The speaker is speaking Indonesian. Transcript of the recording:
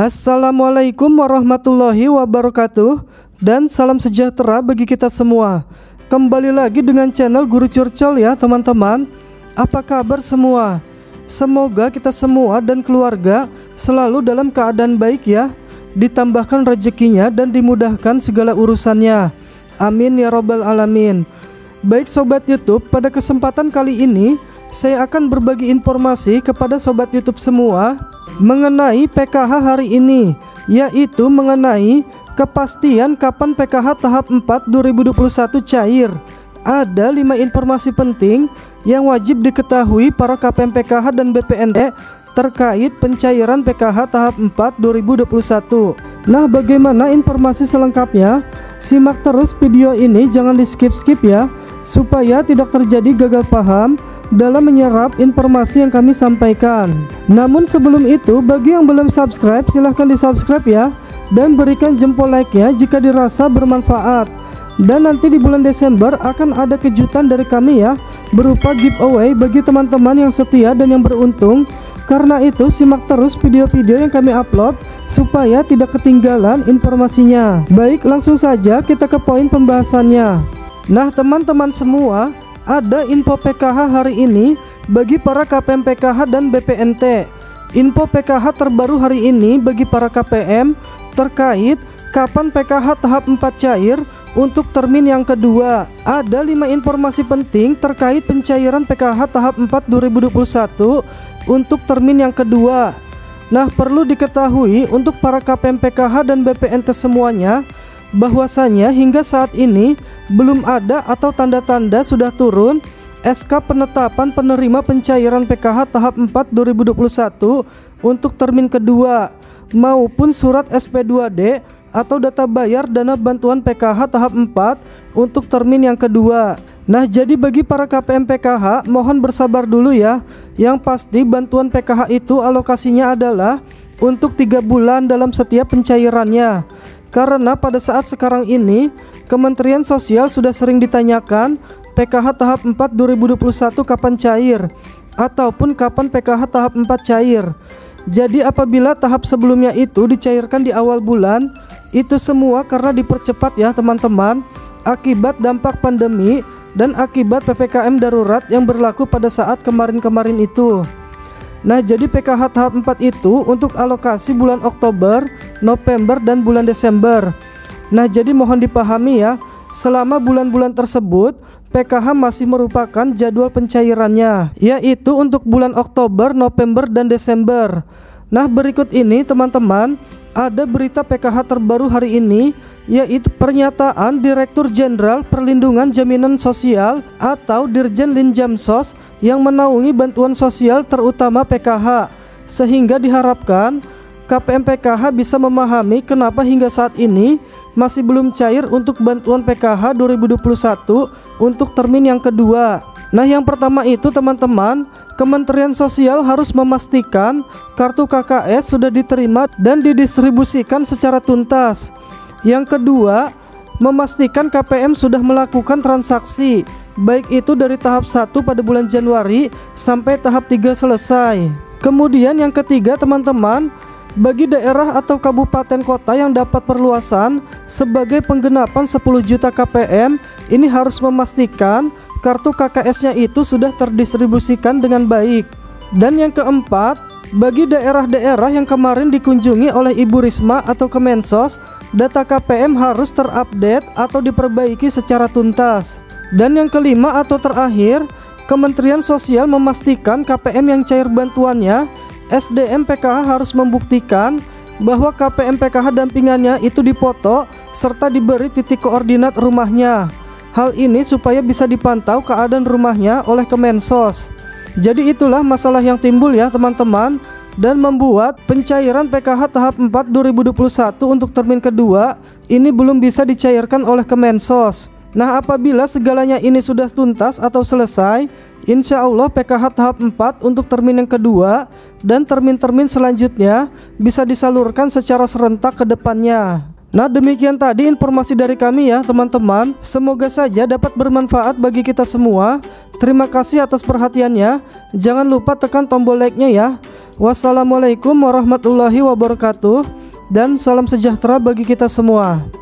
Assalamualaikum warahmatullahi wabarakatuh dan salam sejahtera bagi kita semua. Kembali lagi dengan channel Guru Curcol ya teman-teman. Apa kabar semua? Semoga kita semua dan keluarga selalu dalam keadaan baik ya, ditambahkan rezekinya dan dimudahkan segala urusannya. Amin ya robbal alamin. Baik sobat YouTube, pada kesempatan kali ini saya akan berbagi informasi kepada sobat YouTube semua mengenai PKH hari ini, yaitu mengenai kepastian kapan PKH tahap 4 2021 cair. Ada 5 informasi penting yang wajib diketahui para KPM PKH dan BPNT terkait pencairan PKH tahap 4 2021. Nah, bagaimana informasi selengkapnya? Simak terus video ini, jangan di skip-skip ya, supaya tidak terjadi gagal paham dalam menyerap informasi yang kami sampaikan. Namun sebelum itu, bagi yang belum subscribe silahkan di subscribe ya, dan berikan jempol like-nya jika dirasa bermanfaat. Dan nanti di bulan Desember akan ada kejutan dari kami ya, berupa giveaway bagi teman-teman yang setia dan yang beruntung. Karena itu simak terus video-video yang kami upload supaya tidak ketinggalan informasinya. Baik, langsung saja kita ke poin pembahasannya. Nah teman-teman semua, ada info PKH hari ini bagi para KPM PKH dan BPNT. Info PKH terbaru hari ini bagi para KPM terkait kapan PKH tahap 4 cair untuk termin yang kedua. Ada 5 informasi penting terkait pencairan PKH tahap 4 2021 untuk termin yang kedua. Nah, perlu diketahui untuk para KPM PKH dan BPNT semuanya bahwasanya hingga saat ini belum ada atau tanda-tanda sudah turun SK penetapan penerima pencairan PKH tahap 4 2021 untuk termin kedua, maupun surat SP2D atau data bayar dana bantuan PKH tahap 4 untuk termin yang kedua. Nah, jadi bagi para KPM PKH mohon bersabar dulu ya. Yang pasti bantuan PKH itu alokasinya adalah untuk 3 bulan dalam setiap pencairannya. Karena pada saat sekarang ini Kementerian Sosial sudah sering ditanyakan PKH tahap 4 2021 kapan cair, ataupun kapan PKH tahap 4 cair. Jadi apabila tahap sebelumnya itu dicairkan di awal bulan, itu semua karena dipercepat ya teman-teman, akibat dampak pandemi dan akibat PPKM darurat yang berlaku pada saat kemarin-kemarin itu. Nah, jadi PKH tahap 4 itu untuk alokasi bulan Oktober, November, dan bulan Desember. Nah, jadi mohon dipahami ya, selama bulan-bulan tersebut PKH masih merupakan jadwal pencairannya, yaitu untuk bulan Oktober, November, dan Desember. Nah, berikut ini teman-teman, ada berita PKH terbaru hari ini, yaitu pernyataan Direktur Jenderal Perlindungan Jaminan Sosial atau Dirjen Linjemsos yang menaungi bantuan sosial terutama PKH, sehingga diharapkan KPM PKH bisa memahami kenapa hingga saat ini masih belum cair untuk bantuan PKH 2021 untuk termin yang kedua. Nah, yang pertama itu teman-teman, Kementerian Sosial harus memastikan kartu KKS sudah diterima dan didistribusikan secara tuntas. Yang kedua, memastikan KPM sudah melakukan transaksi, baik itu dari tahap 1 pada bulan Januari sampai tahap 3 selesai. Kemudian yang ketiga teman-teman, bagi daerah atau kabupaten kota yang dapat perluasan sebagai penggenapan 10 juta KPM, ini harus memastikan kartu KKS-nya itu sudah terdistribusikan dengan baik. Dan yang keempat, bagi daerah-daerah yang kemarin dikunjungi oleh Ibu Risma atau Kemensos, data KPM harus terupdate atau diperbaiki secara tuntas. Dan yang kelima atau terakhir, Kementerian Sosial memastikan KPM yang cair bantuannya, SDM PKH harus membuktikan bahwa KPM PKH dampingannya itu dipoto serta diberi titik koordinat rumahnya. Hal ini supaya bisa dipantau keadaan rumahnya oleh Kemensos. Jadi itulah masalah yang timbul ya teman-teman, dan membuat pencairan PKH tahap 4 2021 untuk termin kedua ini belum bisa dicairkan oleh Kemensos. Nah, apabila segalanya ini sudah tuntas atau selesai, insya Allah PKH tahap 4 untuk termin yang kedua dan termin-termin selanjutnya bisa disalurkan secara serentak ke depannya. Nah, demikian tadi informasi dari kami ya teman-teman. Semoga saja dapat bermanfaat bagi kita semua. Terima kasih atas perhatiannya. Jangan lupa tekan tombol like-nya ya. Wassalamualaikum warahmatullahi wabarakatuh, dan salam sejahtera bagi kita semua.